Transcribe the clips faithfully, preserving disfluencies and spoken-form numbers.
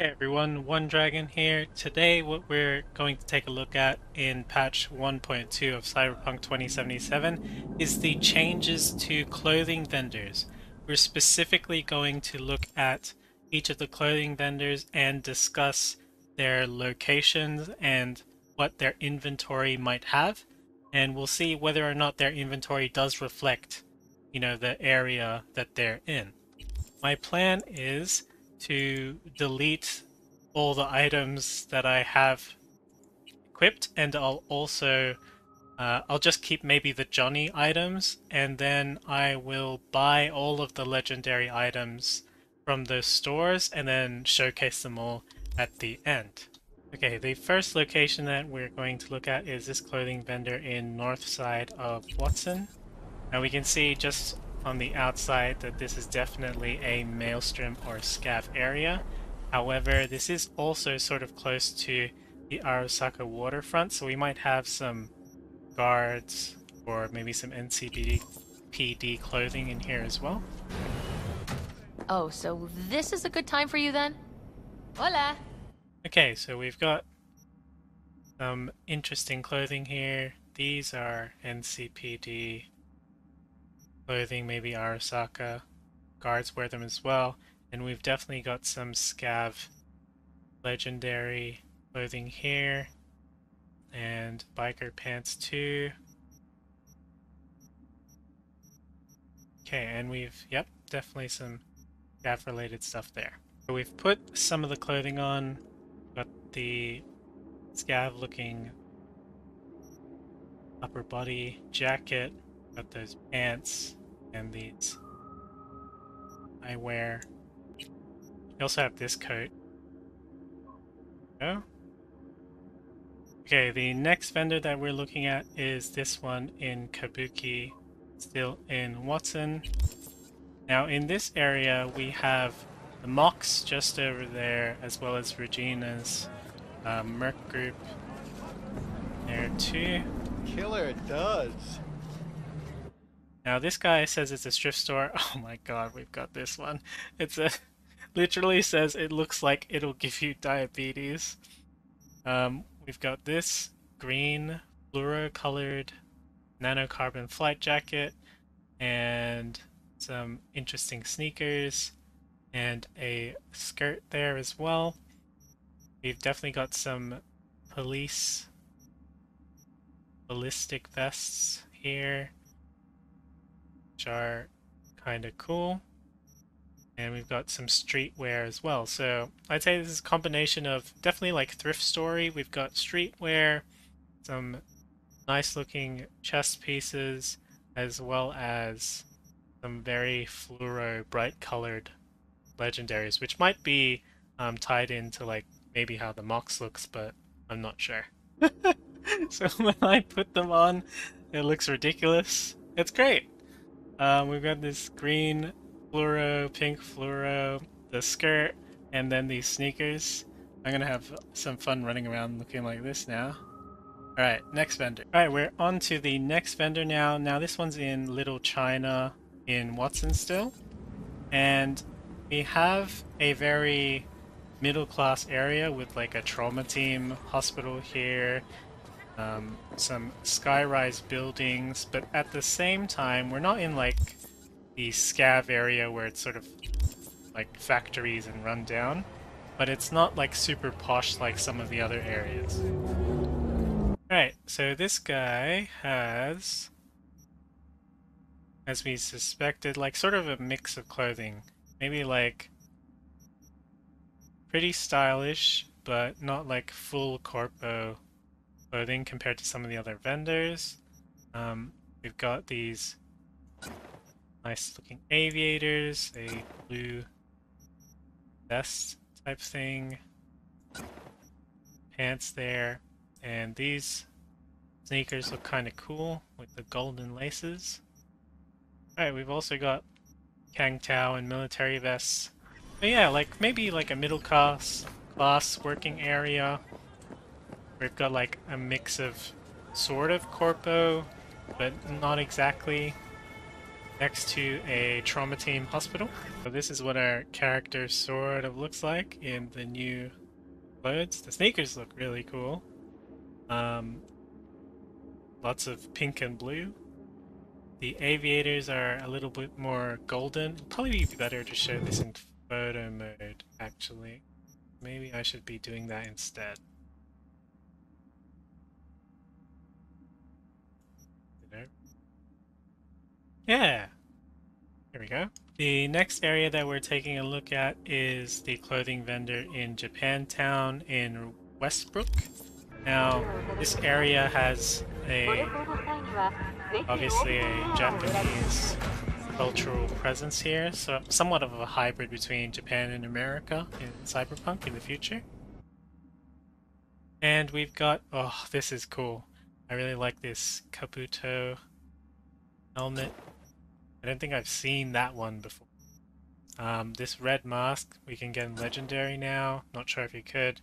Hey everyone, OneDragon here. Today what we're going to take a look at in patch one point two of Cyberpunk twenty seventy-seven is the changes to clothing vendors. We're specifically going to look at each of the clothing vendors and discuss their locations and what their inventory might have, and we'll see whether or not their inventory does reflect, you know, the area that they're in. My plan is to delete all the items that I have equipped, and I'll also uh, I'll just keep maybe the Johnny items, and then I will buy all of the legendary items from those stores and then showcase them all at the end. Okay, the first location that we're going to look at is this clothing vendor in north side of Watson. Now we can see just on the outside that this is definitely a Maelstrom or scav area. However, this is also sort of close to the Arasaka waterfront, so we might have some guards or maybe some N C P D clothing in here as well. Oh, so this is a good time for you then? Hola! Okay, so we've got some interesting clothing here. These are N C P D clothing, maybe Arasaka. Guards wear them as well. And we've definitely got some scav legendary clothing here. And biker pants too. Okay, and we've, yep, definitely some scav related stuff there. So we've put some of the clothing on. Got the scav looking upper body jacket. Got those pants. And these eyewear. We also have this coat. Oh. Okay, the next vendor that we're looking at is this one in Kabuki, still in Watson. Now in this area we have the Mox just over there, as well as Regina's uh, Merc group there too. Killer does. Now this guy says it's a thrift store. Oh my god, we've got this one. It's a literally says it looks like it'll give you diabetes. Um, we've got this green fluoro-colored nanocarbon flight jacket and some interesting sneakers and a skirt there as well. We've definitely got some police ballistic vests here, which are kind of cool, and we've got some streetwear as well. So I'd say this is a combination of definitely like thrift story. We've got streetwear, some nice looking chest pieces, as well as some very fluoro bright colored legendaries, which might be um, tied into like maybe how the Mox looks, but I'm not sure. So when I put them on, it looks ridiculous. It's great. Um, we've got this green fluoro, pink fluoro, the skirt, and then these sneakers. I'm gonna have some fun running around looking like this now. Alright, next vendor. Alright, we're on to the next vendor now. Now this one's in Little China in Watson still. And we have a very middle class area with like a trauma team hospital here. Um, some skyrise buildings, but at the same time we're not in like the scav area where it's sort of like factories and run down, but it's not like super posh like some of the other areas. Alright, so this guy has, as we suspected, like sort of a mix of clothing. Maybe like pretty stylish, but not like full corpo clothing compared to some of the other vendors. Um, we've got these nice looking aviators, a blue vest type thing, pants there, and these sneakers look kind of cool with the golden laces. Alright, we've also got Kang Tao and military vests. But yeah, like maybe like a middle class class working area. We've got like a mix of sort of corpo, but not exactly. next to a trauma team hospital. So this is what our character sort of looks like in the new clothes. The sneakers look really cool. Um, lots of pink and blue. The aviators are a little bit more golden. It'll probably be better to show this in photo mode, actually. Maybe I should be doing that instead. Yeah, here we go. The next area that we're taking a look at is the clothing vendor in Japantown in Westbrook. Now, this area has a obviously a Japanese cultural presence here, so somewhat of a hybrid between Japan and America in Cyberpunk in the future. And we've got, oh, this is cool. I really like this Kabuto helmet. I don't think I've seen that one before. Um, this red mask, we can get in Legendary now. Not sure if you could.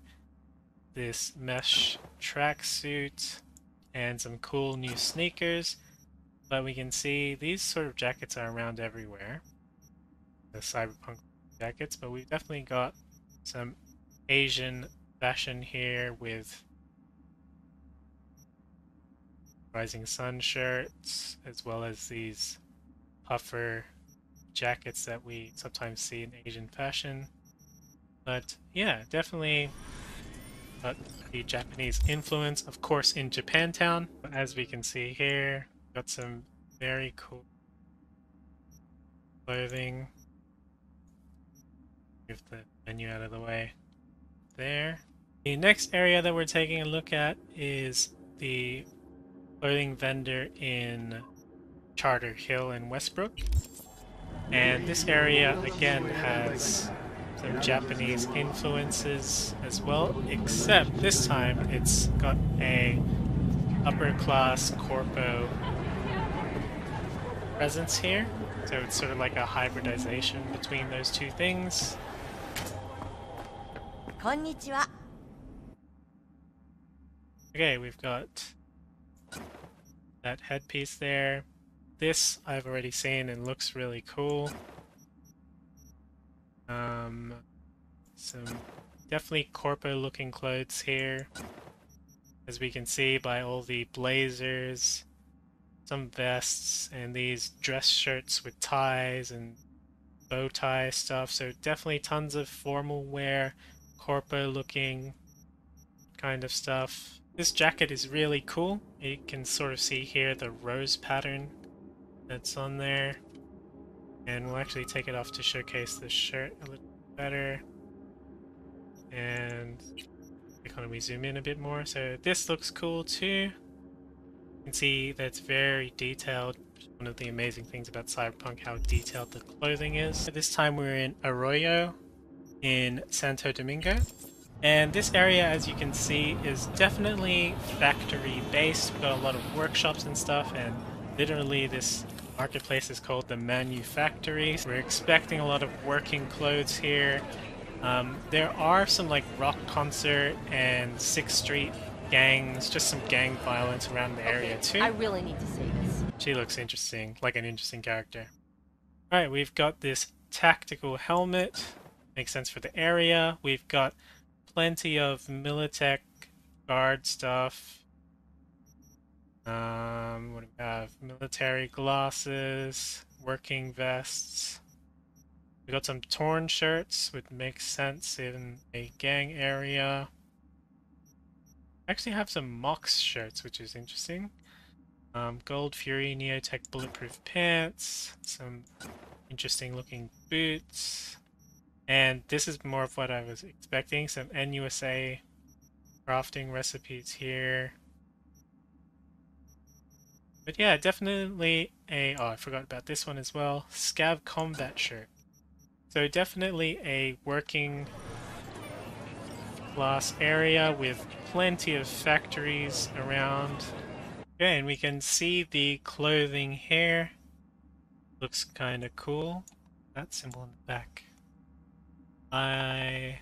This mesh tracksuit and some cool new sneakers. But we can see these sort of jackets are around everywhere. The Cyberpunk jackets, but we've definitely got some Asian fashion here with Rising Sun shirts, as well as these puffer jackets that we sometimes see in Asian fashion. But yeah, definitely got the Japanese influence, of course, in Japantown. As we can see here, got some very cool clothing. Move the menu out of the way there. The next area that we're taking a look at is the clothing vendor in Charter Hill in Westbrook, and this area again has some Japanese influences as well, except this time it's got a upper class corpo presence here, so it's sort of like a hybridization between those two things. Konnichiwa. Okay, we've got that headpiece there. This I've already seen and looks really cool. Um, some definitely corpo looking clothes here, as we can see by all the blazers, some vests, and these dress shirts with ties and bow tie stuff. So definitely tons of formal wear, corpo looking kind of stuff. This jacket is really cool. You can sort of see here the rose pattern that's on there, and we'll actually take it off to showcase the shirt a little better, and we zoom in a bit more. So this looks cool too. You can see that's very detailed. One of the amazing things about Cyberpunk, how detailed the clothing is. This time we're in Arroyo in Santo Domingo, and this area, as you can see, is definitely factory based. We've got a lot of workshops and stuff, and literally, this marketplace is called the Manufactory. We're expecting a lot of working clothes here. Um, there are some like rock concert and sixth Street gangs, just some gang violence around the okay, area too. I really need to see this. She looks interesting, like an interesting character. Alright, we've got this tactical helmet. Makes sense for the area. We've got plenty of Militech guard stuff. Um, what do we have? Military glasses, working vests. We got some torn shirts, which makes sense in a gang area. I actually have some Mox shirts, which is interesting. Um, Gold Fury Neotech bulletproof pants, some interesting looking boots. And this is more of what I was expecting, some N U S A crafting recipes here. But yeah, definitely a, oh, I forgot about this one as well, Scav Combat Shirt. So definitely a working class area with plenty of factories around. Okay, and we can see the clothing here. Looks kind of cool. That symbol in the back. I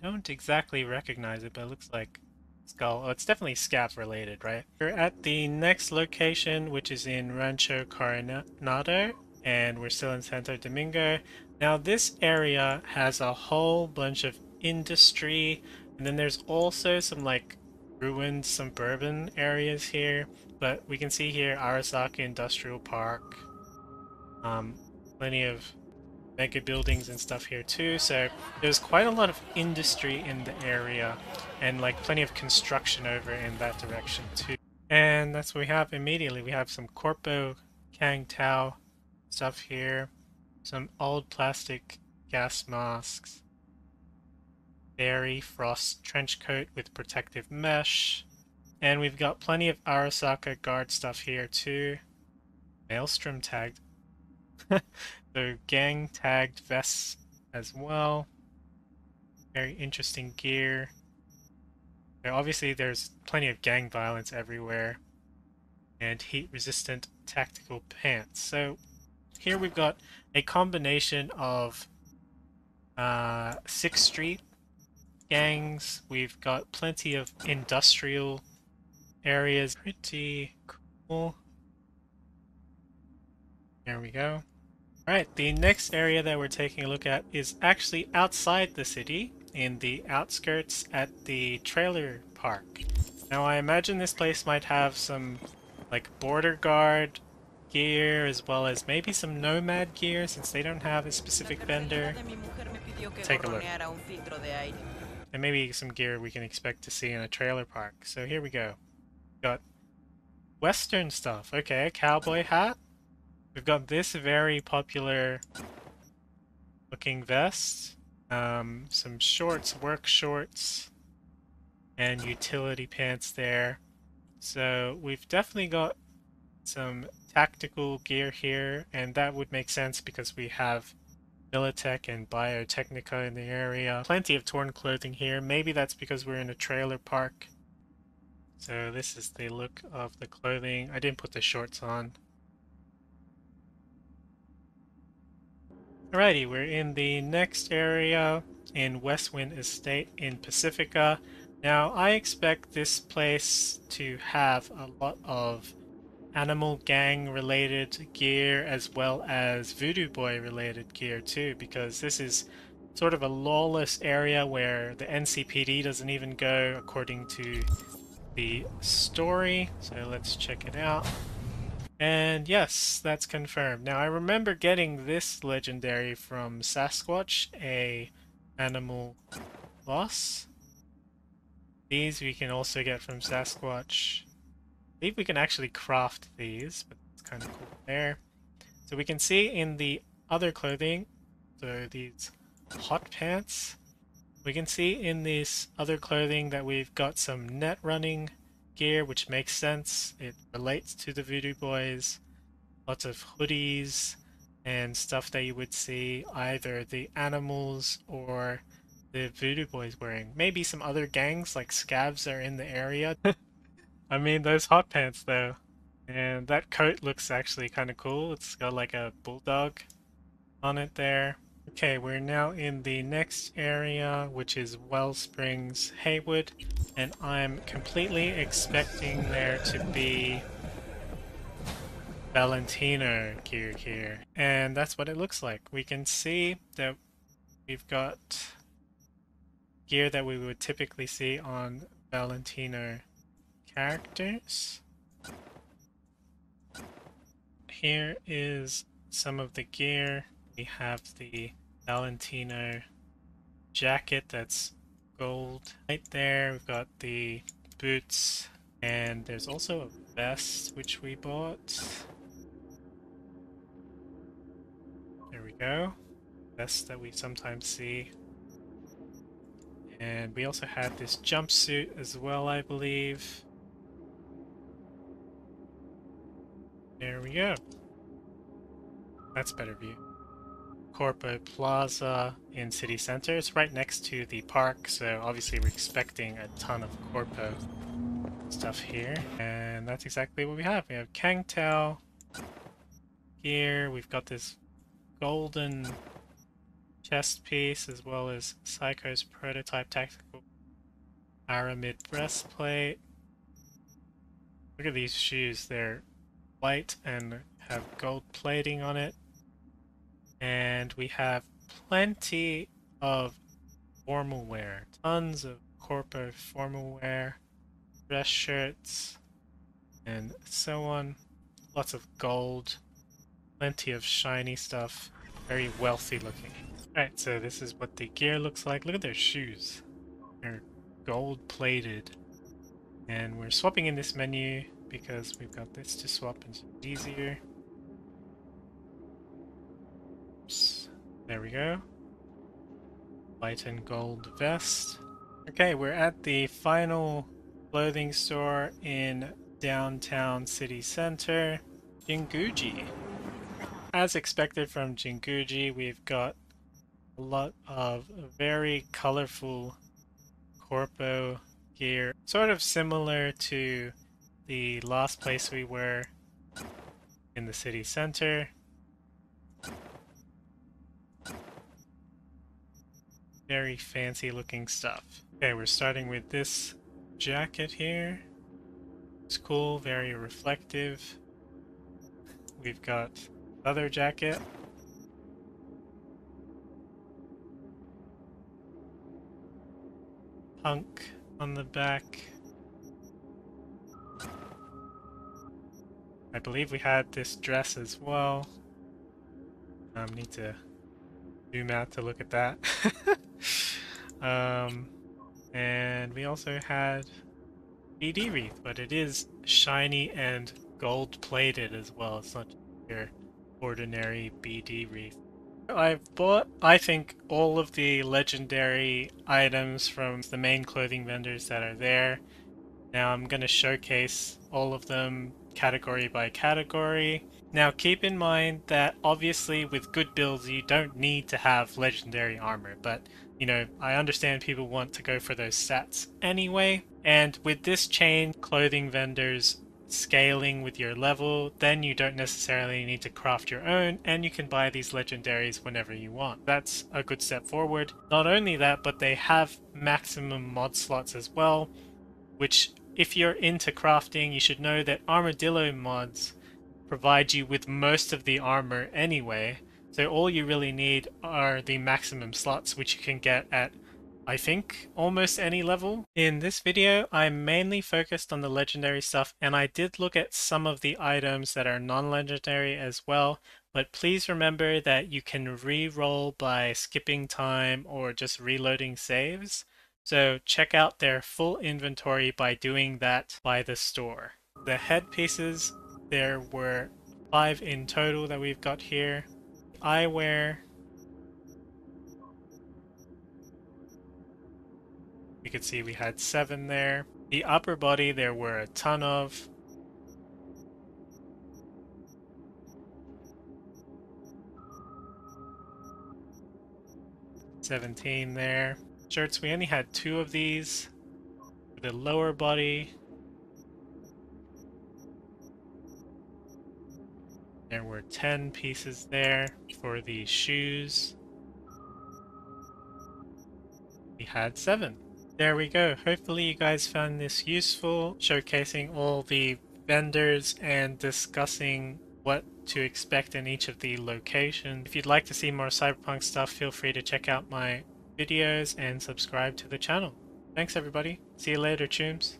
don't exactly recognize it, but it looks like skull. Oh, it's definitely scav related, right? We're at the next location, which is in Rancho Coronado and we're still in Santo Domingo. Now this area has a whole bunch of industry, and then there's also some like ruined suburban areas here, but we can see here Arasaka Industrial Park, um, plenty of mega buildings and stuff here too, so there's quite a lot of industry in the area and like plenty of construction over in that direction too. And that's what we have immediately. We have some Corpo Kang Tao stuff here, some old plastic gas masks, dairy frost trench coat with protective mesh, and we've got plenty of Arasaka guard stuff here too. Maelstrom tagged. So gang tagged vests as well. Very interesting gear. Now obviously there's plenty of gang violence everywhere, and heat resistant tactical pants. So here we've got a combination of uh, sixth Street gangs. We've got plenty of industrial areas. Pretty cool. There we go. Alright, the next area that we're taking a look at is actually outside the city, in the outskirts at the trailer park. Now I imagine this place might have some like border guard gear, as well as maybe some nomad gear, since they don't have a specific vendor. Take a look. And maybe some gear we can expect to see in a trailer park. So here we go. We've got Western stuff. Okay, a cowboy hat. We've got this very popular looking vest, um, some shorts, work shorts, and utility pants there. So we've definitely got some tactical gear here, and that would make sense because we have Militech and Biotechnica in the area. Plenty of torn clothing here. Maybe that's because we're in a trailer park. So this is the look of the clothing. I didn't put the shorts on. Alrighty, we're in the next area in West Wind Estate in Pacifica. Now, I expect this place to have a lot of animal gang related gear, as well as Voodoo Boy related gear too, because this is sort of a lawless area where the N C P D doesn't even go according to the story. So let's check it out. And yes, that's confirmed. Now I remember getting this legendary from Sasquatch, a animal boss. These we can also get from Sasquatch. I believe we can actually craft these, but it's kind of cool there. So we can see in the other clothing, so these hot pants, we can see in this other clothing that we've got some net running gear, which makes sense. It relates to the Voodoo Boys. Lots of hoodies and stuff that you would see either the animals or the Voodoo Boys wearing. Maybe some other gangs like scabs are in the area. I mean, those hot pants though. And that coat looks actually kind of cool. It's got like a bulldog on it there. Okay, we're now in the next area, which is Wellsprings, Haywood, and I'm completely expecting there to be Valentino gear here, and that's what it looks like. We can see that we've got gear that we would typically see on Valentino characters. Here is some of the gear. We have the Valentino jacket that's gold right there. We've got the boots, and there's also a vest which we bought. There we go. Vest that we sometimes see. And we also had this jumpsuit as well, I believe. There we go. That's better view. Corpo Plaza in city center. It's right next to the park, so obviously we're expecting a ton of Corpo stuff here. And that's exactly what we have. We have Kang Tao gear. We've got this golden chest piece, as well as Psycho's prototype tactical pyramid breastplate. Look at these shoes. They're white and have gold plating on it. And we have plenty of formal wear. Tons of corporate formal wear, dress shirts, and so on. Lots of gold, plenty of shiny stuff, very wealthy looking. Alright, so this is what the gear looks like. Look at their shoes. They're gold plated. And we're swapping in this menu because we've got this to swap and it's easier. Oops. There we go. White and gold vest. Okay, we're at the final clothing store in downtown city center, Jinguji. As expected from Jinguji, we've got a lot of very colorful corpo gear, sort of similar to the last place we were in the city center. Very fancy looking stuff. Okay, we're starting with this jacket here. It's cool, very reflective. We've got leather jacket. Punk on the back. I believe we had this dress as well. Um, need to zoom out to look at that. Um, and we also had B D wreath, but it is shiny and gold plated as well. It's not your ordinary B D wreath. I've bought, I think, all of the legendary items from the main clothing vendors that are there. Now I'm going to showcase all of them category by category. Now keep in mind that obviously with good builds you don't need to have legendary armor, but you know, I understand people want to go for those stats anyway. And with this chain clothing vendors scaling with your level, then you don't necessarily need to craft your own and you can buy these legendaries whenever you want. That's a good step forward. Not only that, but they have maximum mod slots as well, which if you're into crafting, you should know that armadillo mods provide you with most of the armor anyway. So all you really need are the maximum slots, which you can get at, I think, almost any level. In this video, I mainly focused on the legendary stuff, and I did look at some of the items that are non-legendary as well, but please remember that you can re-roll by skipping time or just reloading saves. So check out their full inventory by doing that by the store. The headpieces, there were five in total that we've got here. Eyewear. You can see we had seven there. The upper body there were a ton of. seventeen there. Shirts, we only had two of these. The lower body, there were ten pieces there. For the shoes, we had seven. There we go. Hopefully you guys found this useful, showcasing all the vendors and discussing what to expect in each of the locations. If you'd like to see more Cyberpunk stuff, feel free to check out my videos and subscribe to the channel. Thanks everybody. See you later, chooms.